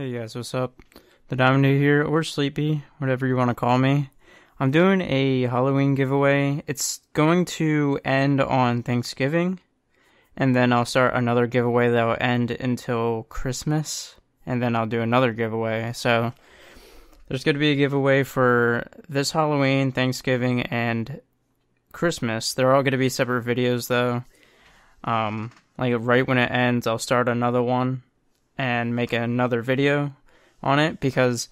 Hey guys, what's up? The Domino here, or Sleepy, whatever you want to call me. I'm doing a Halloween giveaway. It's going to end on Thanksgiving, and then I'll start another giveaway that will end until Christmas, and then I'll do another giveaway. So there's going to be a giveaway for this Halloween, Thanksgiving, and Christmas. They're all going to be separate videos though. Like right when it ends, I'll start another one and make another video on it, because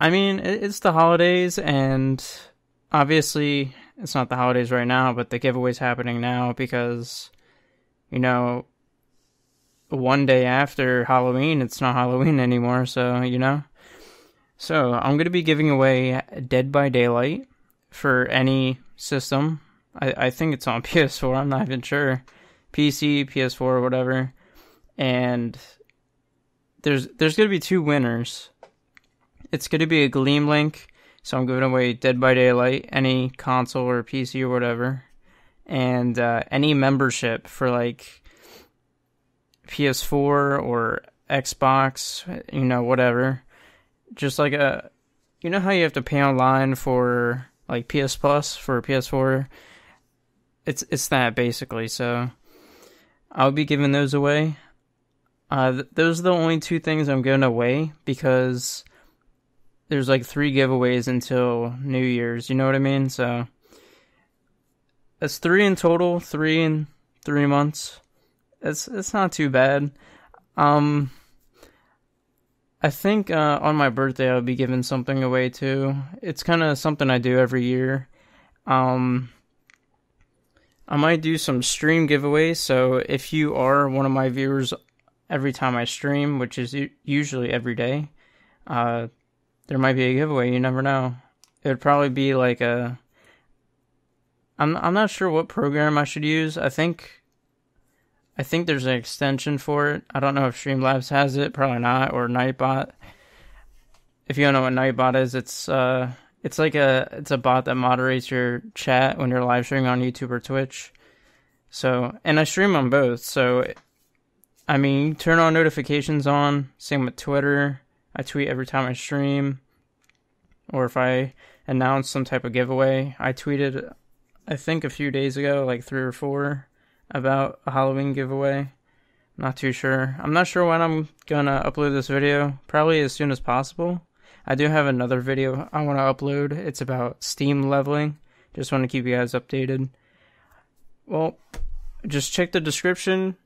I mean, it's the holidays, and obviously it's not the holidays right now, but the giveaway's happening now because, you know, one day after Halloween, it's not Halloween anymore, so, you know. So I'm gonna be giving away Dead by Daylight for any system. I think it's on PS4, I'm not even sure. PC, PS4, whatever. And there's going to be two winners. It's going to be a Gleam link, so I'm giving away Dead by Daylight, any console or PC or whatever, and any membership for like PS4 or Xbox, you know, whatever. Just like a, you know how you have to pay online for like PS Plus for PS4? It's that basically, so I'll be giving those away. Those are the only two things I'm giving away, because there's like three giveaways until New Year's, you know what I mean? So that's three in total, three in 3 months. It's not too bad. I think on my birthday I'll be giving something away too. It's kind of something I do every year. I might do some stream giveaways, so if you are one of my viewers every time I stream, which is usually every day, there might be a giveaway, you never know. It would probably be like a... I'm not sure what program I should use. I think there's an extension for it. I don't know if Streamlabs has it, probably not, or Nightbot. If you don't know what Nightbot is, it's a bot that moderates your chat when you're live streaming on YouTube or Twitch. So, and I stream on both, so I mean, turn on notifications on, same with Twitter. I tweet every time I stream, or if I announce some type of giveaway. I tweeted, I think a few days ago, like 3 or 4, about a Halloween giveaway. Not too sure. I'm not sure when I'm gonna upload this video, probably as soon as possible. I do have another video I want to upload. It's about Steam leveling. Just want to keep you guys updated. Well, just check the description.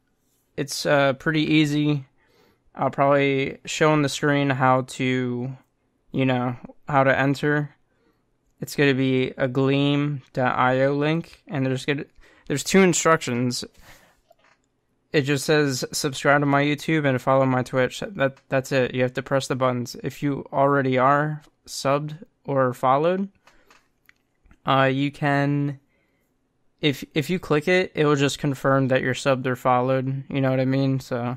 It's pretty easy. I'll probably show on the screen how to, you know, how to enter. It's going to be a gleam.io link, and there's two instructions. It just says subscribe to my YouTube and follow my Twitch. That's it. You have to press the buttons. If you already are subbed or followed, you can... If you click it, it will just confirm that you're subbed or followed, you know what I mean? So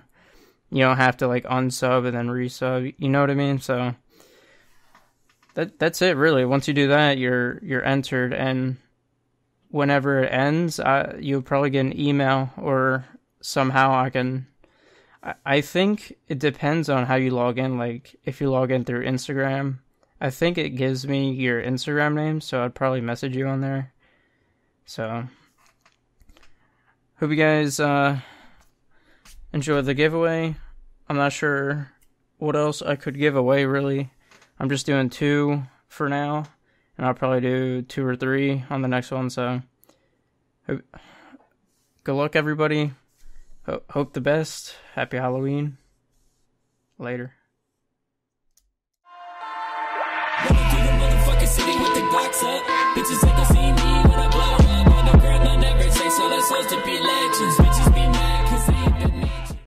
you don't have to like unsub and then resub, you know what I mean? So that's it really. Once you do that, you're entered, and whenever it ends, you'll probably get an email, or somehow I think it depends on how you log in. Like if you log in through Instagram, I think it gives me your Instagram name, so I'd probably message you on there. So, hope you guys enjoy the giveaway. I'm not sure what else I could give away, really. I'm just doing 2 for now, and I'll probably do 2 or 3 on the next one. So, good luck, everybody. Hope the best. Happy Halloween. Later.